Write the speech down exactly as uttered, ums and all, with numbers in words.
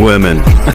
Women.